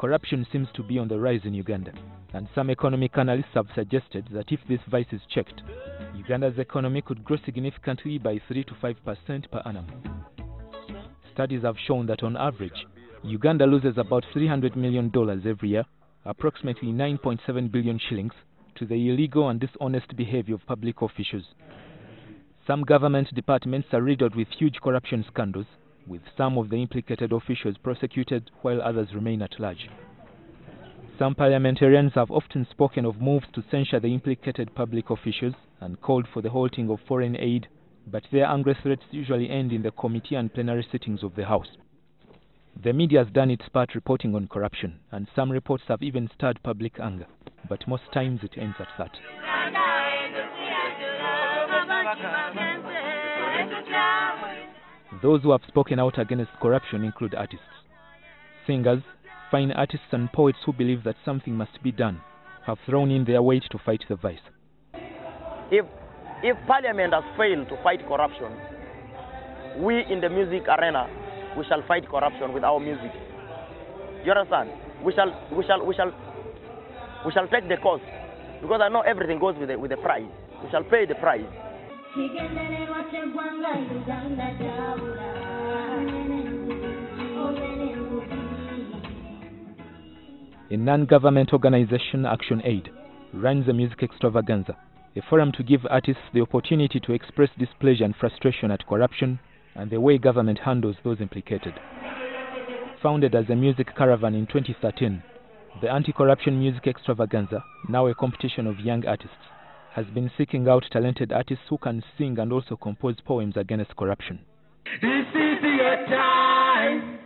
Corruption seems to be on the rise in Uganda, and some economic analysts have suggested that if this vice is checked, Uganda's economy could grow significantly by 3% to 5% per annum. Studies have shown that on average, Uganda loses about $300 million every year, approximately 9.7 billion shillings, to the illegal and dishonest behavior of public officials. Some government departments are riddled with huge corruption scandals, with some of the implicated officials prosecuted while others remain at large. Some parliamentarians have often spoken of moves to censure the implicated public officials and called for the halting of foreign aid, but their angry threats usually end in the committee and plenary sittings of the House. The media has done its part reporting on corruption, and some reports have even stirred public anger, but most times it ends at that. Those who have spoken out against corruption include artists, singers, fine artists and poets who believe that something must be done, have thrown in their weight to fight the vice. If Parliament has failed to fight corruption, we in the music arena, we shall fight corruption with our music. You understand? We shall take the cost, because I know everything goes with the price. We shall pay the price. A non-government organization, Action Aid, runs a music extravaganza, a forum to give artists the opportunity to express displeasure and frustration at corruption and the way government handles those implicated. Founded as a music caravan in 2013, the Anti Corruption Music Extravaganza, now a competition of young artists, has been seeking out talented artists who can sing and also compose poems against corruption. This is your time.